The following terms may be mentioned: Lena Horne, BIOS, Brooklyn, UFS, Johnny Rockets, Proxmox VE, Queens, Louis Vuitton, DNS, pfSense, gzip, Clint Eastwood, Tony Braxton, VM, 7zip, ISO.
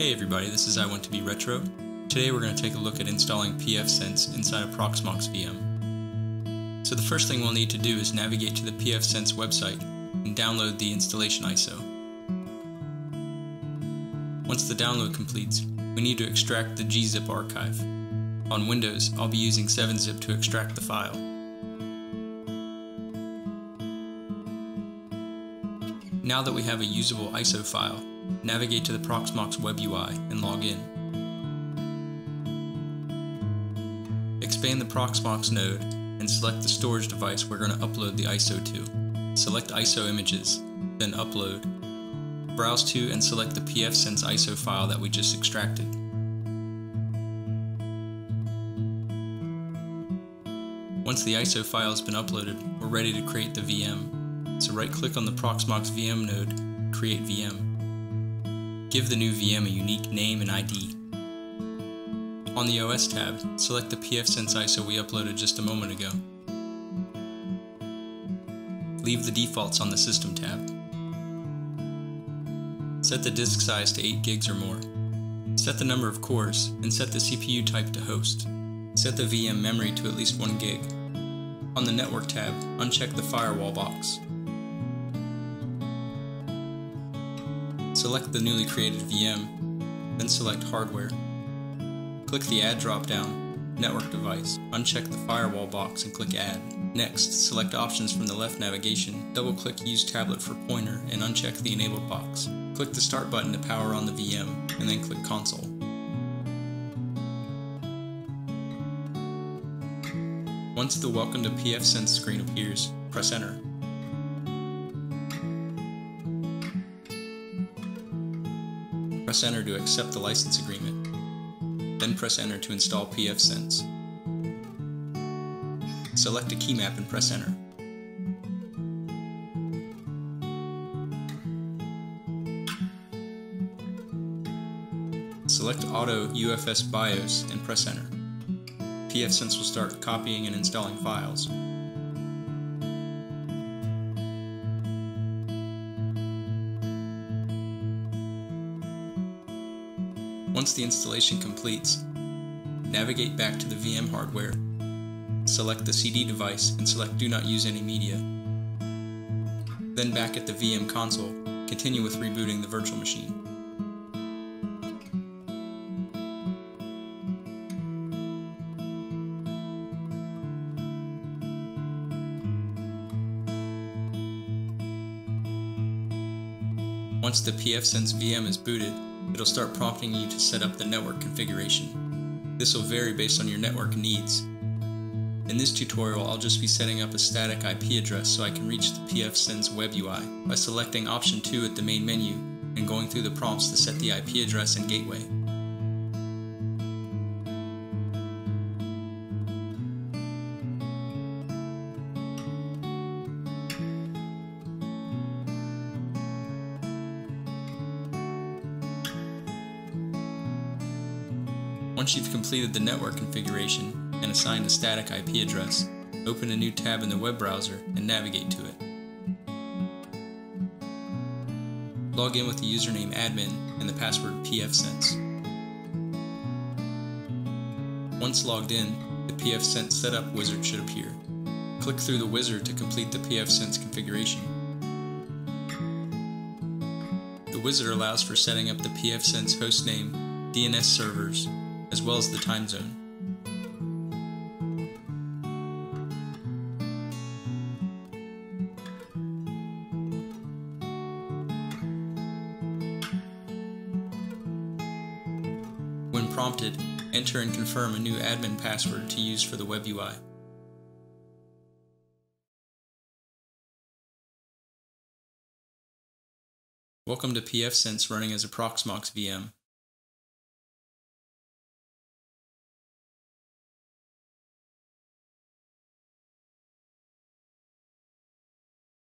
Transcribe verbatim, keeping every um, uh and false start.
Hey everybody, this is I Want To Be Retro. Today we're going to take a look at installing pfSense inside a Proxmox V M. So the first thing we'll need to do is navigate to the pfSense website and download the installation I S O. Once the download completes, we need to extract the gzip archive. On Windows, I'll be using seven zip to extract the file. Now that we have a usable I S O file, navigate to the Proxmox web U I and log in. Expand the Proxmox node and select the storage device we're going to upload the I S O to. Select I S O images, then upload. Browse to and select the pfSense I S O file that we just extracted. Once the I S O file has been uploaded, we're ready to create the V M. So right-click on the Proxmox V M node, Create V M. Give the new V M a unique name and I D. On the O S tab, select the pfSense I S O we uploaded just a moment ago. Leave the defaults on the System tab. Set the disk size to eight gigs or more. Set the number of cores, and set the C P U type to host. Set the V M memory to at least one gig. On the Network tab, uncheck the firewall box. Select the newly created V M, then select Hardware. Click the Add drop-down, Network Device, uncheck the Firewall box and click Add. Next, select Options from the left navigation, double-click Use Tablet for Pointer and uncheck the Enabled box. Click the Start button to power on the V M, and then click Console. Once the Welcome to pfSense screen appears, press Enter. Press Enter to accept the license agreement, then press Enter to install pfSense. Select a key map and press Enter. Select Auto U F S BIOS and press Enter. pfSense will start copying and installing files. Once the installation completes, navigate back to the V M hardware, select the C D device, and select Do Not Use Any Media. Then back at the V M console, continue with rebooting the virtual machine. Once the pfSense V M is booted, it'll start prompting you to set up the network configuration. This will vary based on your network needs. In this tutorial, I'll just be setting up a static I P address so I can reach the pfSense web U I by selecting option two at the main menu and going through the prompts to set the I P address and gateway. Once you've completed the network configuration and assigned a static I P address, open a new tab in the web browser and navigate to it. Log in with the username admin and the password pfSense. Once logged in, the pfSense setup wizard should appear. Click through the wizard to complete the pfSense configuration. The wizard allows for setting up the pfSense hostname, D N S servers, as well as the time zone. When prompted, enter and confirm a new admin password to use for the web U I. Welcome to pfSense running as a Proxmox V M.